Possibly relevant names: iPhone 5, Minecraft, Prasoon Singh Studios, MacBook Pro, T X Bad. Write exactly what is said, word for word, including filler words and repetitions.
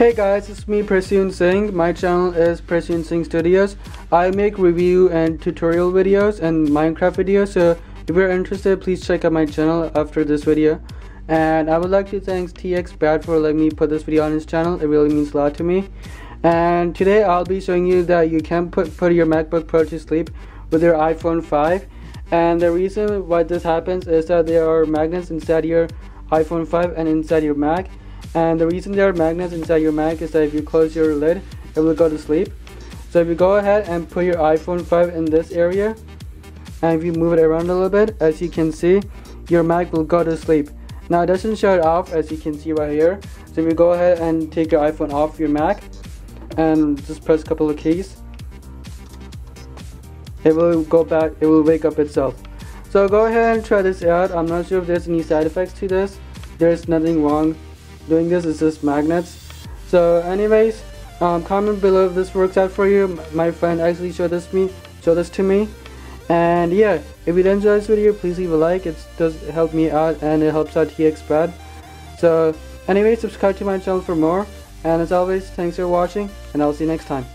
Hey guys, it's me Prasoon Singh. My channel is Prasoon Singh Studios. I make review and tutorial videos and Minecraft videos, so if you're interested, please check out my channel after this video. And I would like to thank T X Bad for letting me put this video on his channel. It really means a lot to me. And today I'll be showing you that you can put, put your MacBook Pro to sleep with your iPhone five. And the reason why this happens is that there are magnets inside your iPhone five and inside your Mac. And the reason there are magnets inside your Mac is that if you close your lid, it will go to sleep. So if you go ahead and put your iPhone five in this area, and if you move it around a little bit, as you can see, your Mac will go to sleep. Now it doesn't shut off, as you can see right here. So if you go ahead and take your iPhone off your Mac and just press a couple of keys, it will go back, it will wake up itself. So go ahead and try this out. I'm not sure if there's any side effects to this. There's nothing wrong doing this, is just magnets. So anyways, um, comment below if this works out for you. My friend actually showed this me showed this to me. And yeah, if you did enjoy this video, please leave a like. It does help me out and it helps out T X Bad. So anyways, subscribe to my channel for more, and as always, thanks for watching, and I'll see you next time.